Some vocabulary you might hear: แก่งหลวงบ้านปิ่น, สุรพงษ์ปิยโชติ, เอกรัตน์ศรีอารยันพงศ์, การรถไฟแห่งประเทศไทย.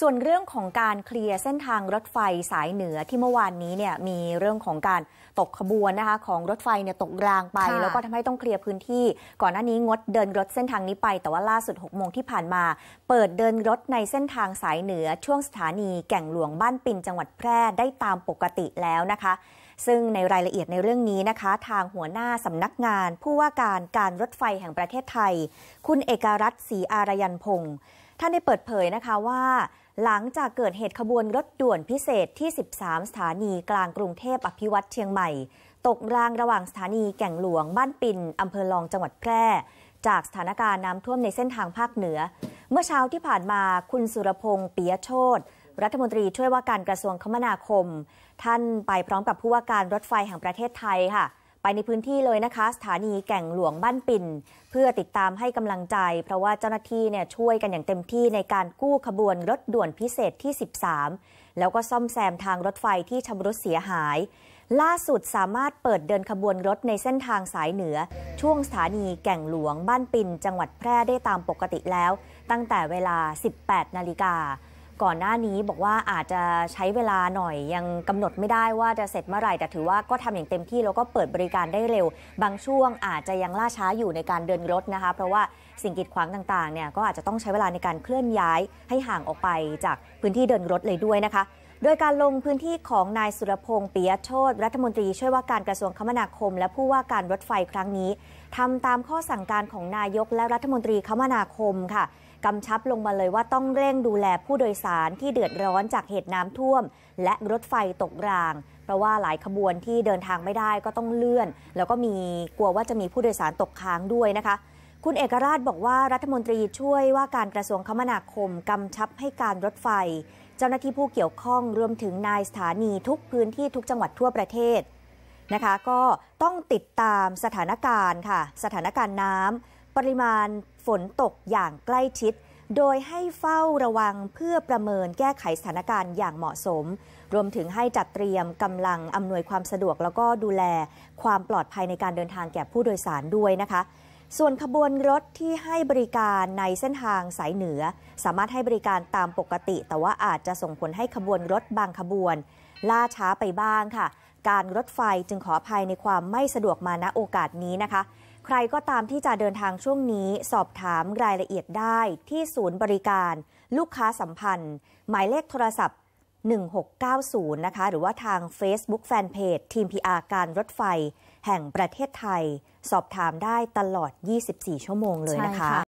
ส่วนเรื่องของการเคลียร์เส้นทางรถไฟสายเหนือที่เมื่อวานนี้เนี่ยมีเรื่องของการตกขบวนนะคะของรถไฟเนี่ยตกรางไปแล้วก็ทำให้ต้องเคลียร์พื้นที่ก่อนหน้านี้งดเดินรถเส้นทางนี้ไปแต่ว่าล่าสุด 6 โมงที่ผ่านมาเปิดเดินรถในเส้นทางสายเหนือช่วงสถานีแก่งหลวงบ้านปินจังหวัดแพร่ได้ตามปกติแล้วนะคะซึ่งในรายละเอียดในเรื่องนี้นะคะทางหัวหน้าสำนักงานผู้ว่าการรถไฟแห่งประเทศไทยคุณเอกรัตน์ศรีอารยันพงศ์ท่านได้เปิดเผยนะคะว่าหลังจากเกิดเหตุขบวนรถด่วนพิเศษที่13สถานีกลางกรุงเทพอภิวัตน์เชียงใหม่ตกรางระหว่างสถานีแก่งหลวงบ้านปินอำเภอรองจังหวัดแพร่จากสถานการณ์น้ำท่วมในเส้นทางภาคเหนือเมื่อเช้าที่ผ่านมาคุณสุรพงษ์ปิยโชติรัฐมนตรีช่วยว่าการกระทรวงคมนาคมท่านไปพร้อมกับผู้ว่าการรถไฟแห่งประเทศไทยค่ะไปในพื้นที่เลยนะคะสถานีแก่งหลวงบ้านปิ่นเพื่อติดตามให้กำลังใจเพราะว่าเจ้าหน้าที่เนี่ยช่วยกันอย่างเต็มที่ในการกู้ขบวนรถด่วนพิเศษที่13แล้วก็ซ่อมแซมทางรถไฟที่ชำรุดเสียหายล่าสุดสามารถเปิดเดินขบวนรถในเส้นทางสายเหนือช่วงสถานีแก่งหลวงบ้านปิ่นจังหวัดแพร่ได้ตามปกติแล้วตั้งแต่เวลา 18 นาฬิกาก่อนหน้านี้บอกว่าอาจจะใช้เวลาหน่อยยังกำหนดไม่ได้ว่าจะเสร็จเมื่อไหร่แต่ถือว่าก็ทำอย่างเต็มที่แล้วก็เปิดบริการได้เร็วบางช่วงอาจจะยังล่าช้าอยู่ในการเดินรถนะคะเพราะว่าสิ่งกีดขวางต่างๆเนี่ยก็อาจจะต้องใช้เวลาในการเคลื่อนย้ายให้ห่างออกไปจากพื้นที่เดินรถเลยด้วยนะคะโดยการลงพื้นที่ของนายสุรพงษ์ปิยโชติรัฐมนตรีช่วยว่าการกระทรวงคมนาคมและผู้ว่าการรถไฟครั้งนี้ทำตามข้อสั่งการของนายกและรัฐมนตรีคมนาคมค่ะกำชับลงมาเลยว่าต้องเร่งดูแลผู้โดยสารที่เดือดร้อนจากเหตุน้ำท่วมและรถไฟตกรางเพราะว่าหลายขบวนที่เดินทางไม่ได้ก็ต้องเลื่อนแล้วก็มีกลัวว่าจะมีผู้โดยสารตกค้างด้วยนะคะคุณเอกราชบอกว่ารัฐมนตรีช่วยว่าการกระทรวงคมนาคมกำชับให้การรถไฟเจ้าหน้าที่ผู้เกี่ยวข้องรวมถึงนายสถานีทุกพื้นที่ทุกจังหวัดทั่วประเทศนะคะก็ต้องติดตามสถานการณ์ค่ะสถานการณ์น้ำปริมาณฝนตกอย่างใกล้ชิดโดยให้เฝ้าระวังเพื่อประเมินแก้ไขสถานการณ์อย่างเหมาะสมรวมถึงให้จัดเตรียมกำลังอำนวยความสะดวกแล้วก็ดูแลความปลอดภัยในการเดินทางแก่ผู้โดยสารด้วยนะคะส่วนขบวนรถที่ให้บริการในเส้นทางสายเหนือสามารถให้บริการตามปกติแต่ว่าอาจจะส่งผลให้ขบวนรถบางขบวนล่าช้าไปบ้างค่ะการรถไฟจึงขออภัยในความไม่สะดวกมาณโอกาสนี้นะคะใครก็ตามที่จะเดินทางช่วงนี้สอบถามรายละเอียดได้ที่ศูนย์บริการลูกค้าสัมพันธ์หมายเลขโทรศัพท์1690นะคะหรือว่าทาง Facebook Fanpage ทีม PR การรถไฟแห่งประเทศไทยสอบถามได้ตลอด24 ชั่วโมงเลยนะคะ